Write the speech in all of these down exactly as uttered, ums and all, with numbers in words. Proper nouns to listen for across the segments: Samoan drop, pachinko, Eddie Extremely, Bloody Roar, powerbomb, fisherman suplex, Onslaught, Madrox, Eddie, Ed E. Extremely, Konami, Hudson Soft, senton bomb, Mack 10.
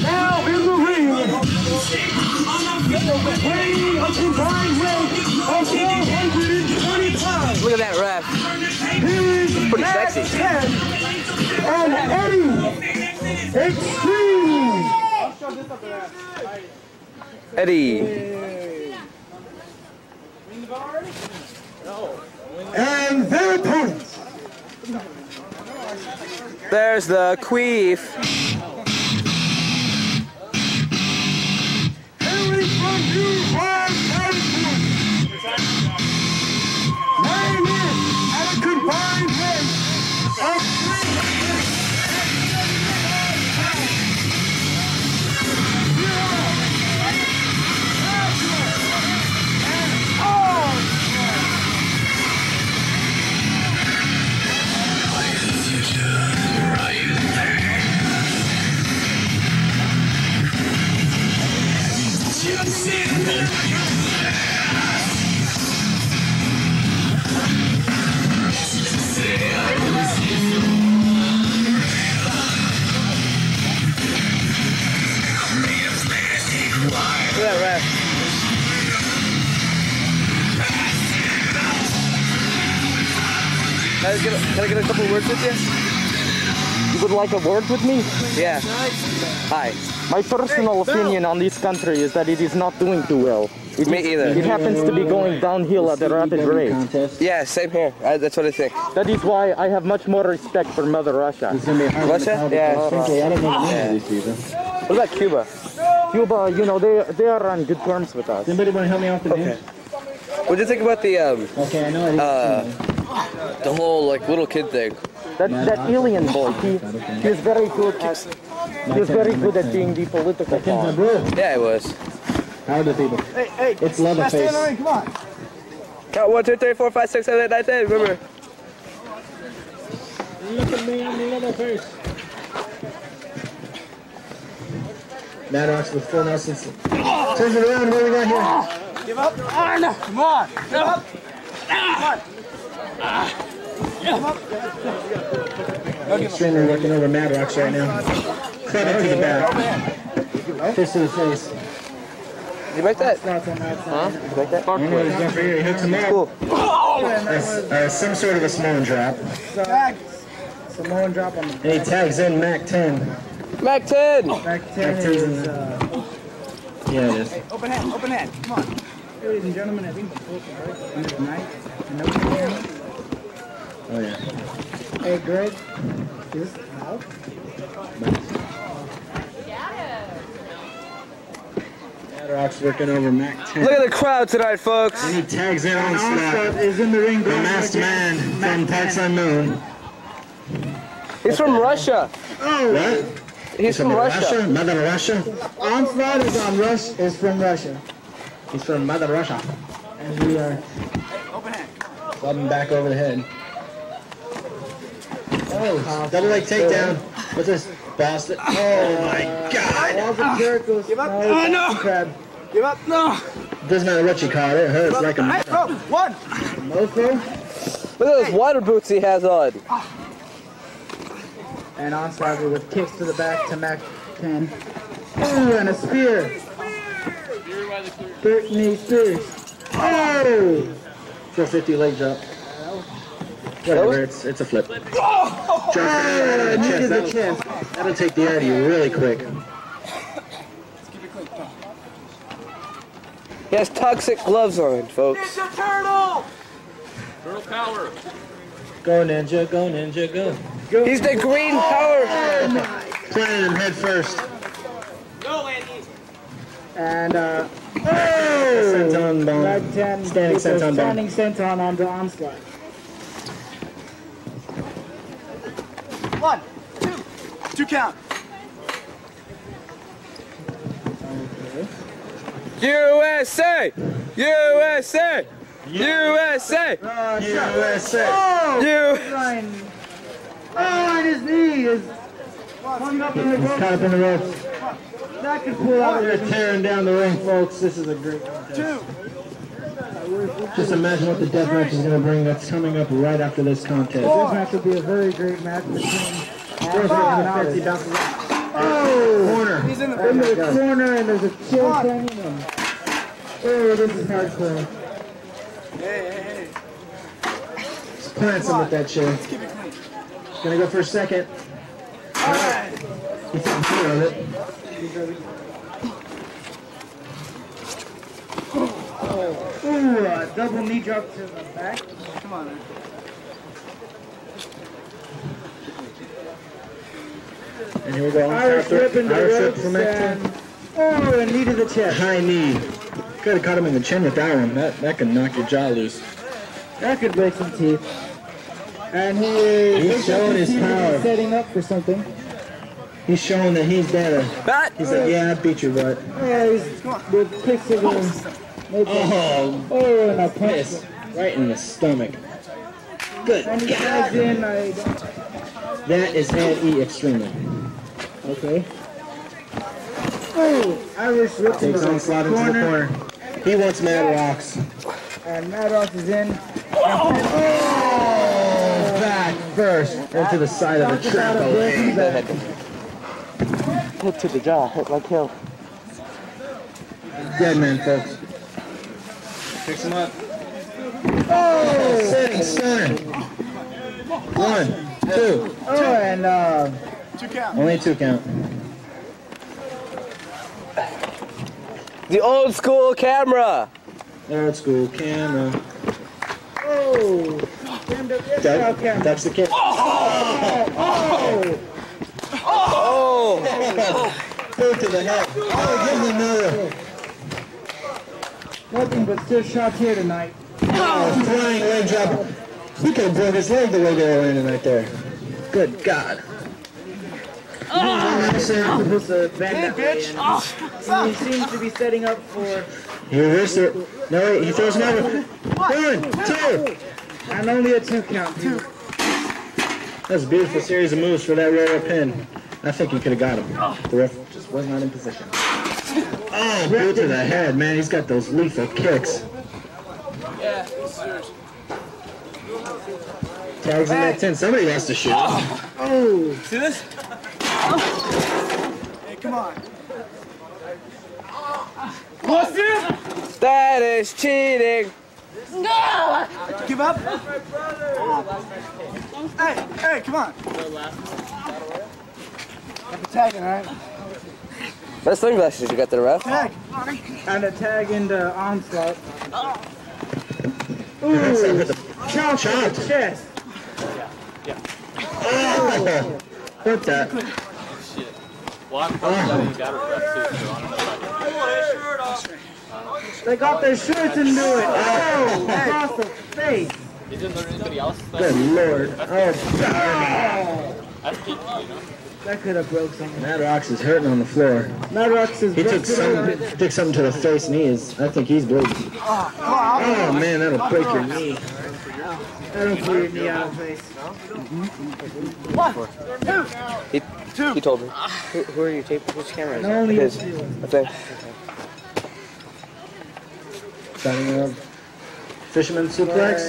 Now in the ring, weighing a combined weight of four hundred twenty pounds. Look at that ref. Here is Mack ten and Eddie Extremely. Eddie. And their opponents. There's the queef. Hailing from Unified California. Weighing in at a combined weight of three hundred seventy-five pounds. Can I, get a, can I get a couple words with you? You would like a word with me? Yeah. Hi. My personal opinion on this country is that it is not doing too well. It me either. It happens to be going downhill at a rapid rate. Yeah, same here. I, that's what I think. That is why I have much more respect for Mother Russia. Russia? Yeah. Uh, yeah. What about Cuba? Cuba, you know, they, they are on good terms with us. Anybody want to help me out today? Okay. What do you think about the, um... Okay, I know I uh, the whole like little kid thing. That that alien boy, he he's very good at he's very good at being the political guy. Yeah, he was. How do people? Hey, hey, it's Leatherface. Come on. Count one, two, three, four, five, six, seven, eight, nine, ten. Remember. Look at me, I'm Leatherface. Madrox with full nonsense. Turns it around. What do we got here? Give up. Oh, no. Come on. Give up. Come on. Ah. Yeah. Extremely working over Madrox right now. Credit to the back. Fist to the face. You like that? Huh? You like that? Fuck no, he's not for you. He hooks him up. Cool. Uh, some sort of a Samoan drop. Samoan drop on the back. And he tags in Mack ten. Mack ten! Mack ten is... Uh... Yeah, it is. Hey, open hand, open hand. Come on. Ladies and gentlemen, I think the full right under the night. And nobody can hear me. Oh yeah. Hey Greg, this out. Madrox working over Mack ten. Look at the crowd tonight, folks. And he tags in on Onslaught. Is in the ring. The masked man from Parts Unknown. He's from Russia. Oh. What? He's from Russia. Mother Russia. Onslaught is on Rush. Is from Russia. He's from Mother Russia. And we are. Open hand. Club him back over the head. Oh, double leg takedown. What's this? Bastard. Oh uh, my god! Jericho's give up! Oh no! Crab. Give up! No! It doesn't matter what you call it, it hurts like a mofo. Oh, one! Mofo? Look at those water boots he has on. And Onslaught with kicks to the back to Mack ten. Oh, and a spear! Brittany Spears. Oh! For a fifty leg drop. Whatever, it's, it's a flip. Oh, drop right on the chest. That'll, chest. That'll take the air out of you really quick. Let's keep it quick. He has toxic gloves on, folks. It's a turtle! Turtle power. Go, Ninja, go, Ninja, go. go. He's the green power. Planted him head first. Go, Andy. And, uh, oh! Senton bomb. ten, standing senton bomb. Standing senton on the Onslaught. One, two, two count. U S A! U S A! U S A! Uh, U S A! Oh! U S A! Oh, and his knee is hung up in the ropes. Caught up in the ropes. That could pull out. They're tearing down the ring, folks. This is a great contest. Two. Just imagine what the death match is going to bring. That's coming up right after this contest. This match will be a very great match between oh. Oh, corner. He's in the, oh in the corner, and there's a kill coming in. Oh, this is hardcore. Hey, hey, hey. Just plant him with that chair. He's gonna go for a second. All right. He's taking care of it. Oh. Ooh, uh, double knee drop to the back. Come on, man. And here we go. Irish rip into the ropes. Oh, and knee to the chest. High knee. Could have caught him in the chin with that one. That that could knock your jaw loose. That could break some teeth. And he is he's showing his power. Setting up for something. He's showing that he's better. Bat. He's like, yeah, I beat you, but. Yeah, he's with kicks of him. Oh, oh, and a punch. Right in the stomach. Good. And he dives in. I don't... That is Ed E. Extremely. Okay. Oh, Irish rips into the corner. He wants Madrox. And Madrox is in. Oh, oh, back first into the side of the trap. Hit to the jaw. Hit like hell. Dead man, folks. Fix him up. Oh, sitting center. One. Two. Oh, and uh, two count. Only two count. The old school camera. Old school camera. Oh, that, camera. That's the kid. Oh, oh, oh, oh. Oh. Go to the head. Oh, give him another. Nothing but stiff shots here tonight. Oh, flying leg drop. He could have broke his leg the way they were landing right there. Good God. Oh, oh, hey, bitch. Oh, he seems to be setting up for... He rips it. No, he throws another. One, two. And only a two count. Two. That's a beautiful series of moves for that rare pin. I think he could have got him. The ref just was not in position. Oh, boot to the head, man. He's got those lethal kicks. Yeah, serious. Tags in Mack ten. Somebody has to shoot. Oh. Oh. See this? Oh. Hey, come on. What's this? That is cheating. No! Give up? Oh. Hey, hey, come on. I'm tagging, all right? Those sunglasses you got there, ref. Tag. And a tag into Onslaught. Oh. Ooh. Chomp to the chest. Yeah, yeah. Oh! What's that? Oh, shit. Well, I'm probably got her ref suit, so I don't know if I can. Pull his shirt off. They got their shirts and do it. Oh! Across the face. They didn't learn anybody else. Good lord. Oh, God. That's deep, you know? That could have broke something. Madrox is hurting on the floor. Madrox is he took, some, took something to the face, and he is, I think he's bleeding. Oh, oh man, that'll break your knee. That'll clear your knee out of the face. One, two, two. He told me. Who, who are you taping? Which camera is it? No, it is. Okay. Starting up. Fisherman suplex.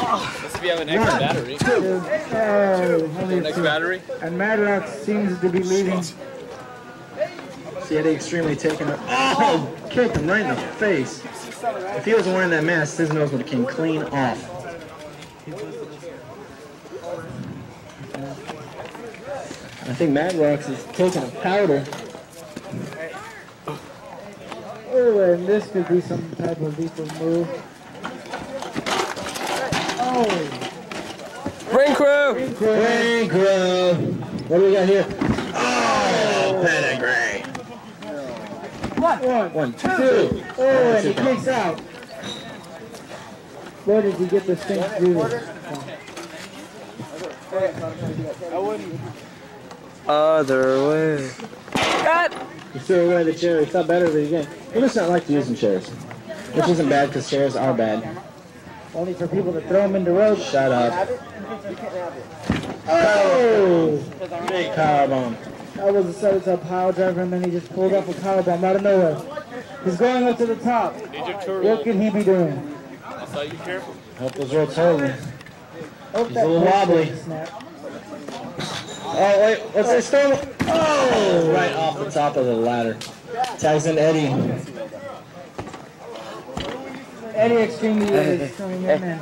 Oh, this will be on the next One, battery. Two. Uh, two. Next two. battery. And Madrox seems to be leaving. See Eddie Extremely taking it. Oh, oh, kicked him right in the face. If he wasn't wearing that mask, his nose would have came clean off. I think Madrox is taking a powder. Oh, and this could be some type of lethal move. Oh! Ring crew! Ring crew! Ring crew! What do we got here? Oh! Pedigree! One! One, One two! two. Oh, and he kicks out. Where did you get this thing to do? I wouldn't. Other way. Cut! You threw away the chair. It's not better than you get. It does not like to use in chairs. Which isn't bad because chairs are bad. Only for people to throw them in the road. Shut up. Oh! Big powerbomb. That was a seven-top power driver, and then he just pulled up a powerbomb out of nowhere. He's going up to the top. What can he be doing? So you careful. Hope those ropes hold him. He's a little wobbly. Oh, wait, what's this still? Oh, right off the top of the ladder. Tags in Eddie. Eddie Extremely is destroying that man.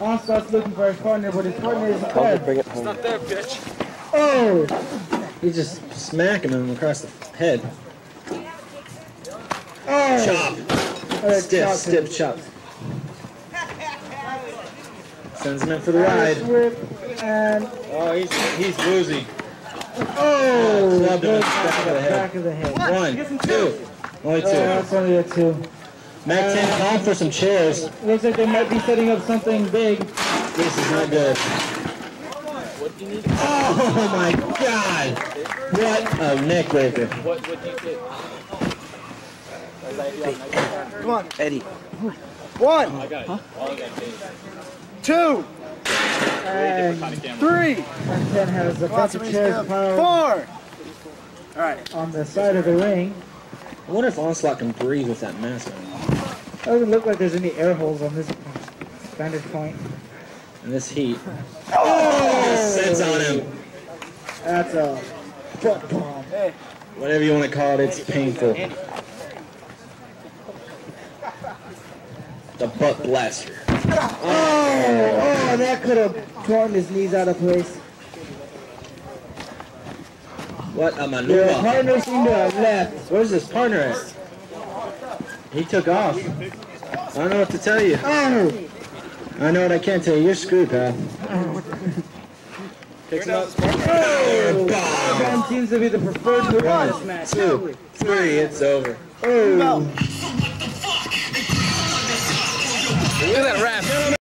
Onslaught's looking for his partner, but his partner is dead. It's not there, bitch. Oh! He's just smacking him across the head. Oh! Chop! Stiff, stiff chop. Sends him in for the ride. And oh, he's, he's woozy. Oh, yeah, the back of the head. One, two. Only two. Oh, that's only a two. Mack ten, call for some chairs. Looks like they might be setting up something big. This is not good. Oh my God! What a neck raker. What do you do? Come on, Eddie. One. Huh? Two. And three. And then has a bunch of chairs. Four. All right. On the side of the ring. I wonder if Onslaught can breathe with that mask on. Doesn't look like there's any air holes on this vantage point. And this heat. Oh! Sits on him. That's a fuck bomb. Whatever you want to call it, it's painful. The butt blaster. Oh, oh, that could have torn his knees out of place. What a maneuver. Your partner seemed to have left. Where's his partner at? He took off. I don't know what to tell you. Oh. I know what I can tell you. You're screwed, pal. Picks him up. Oh, God. Seems to be the preferred one. One, match. Two, three, it's over. Oh. Look at that ref.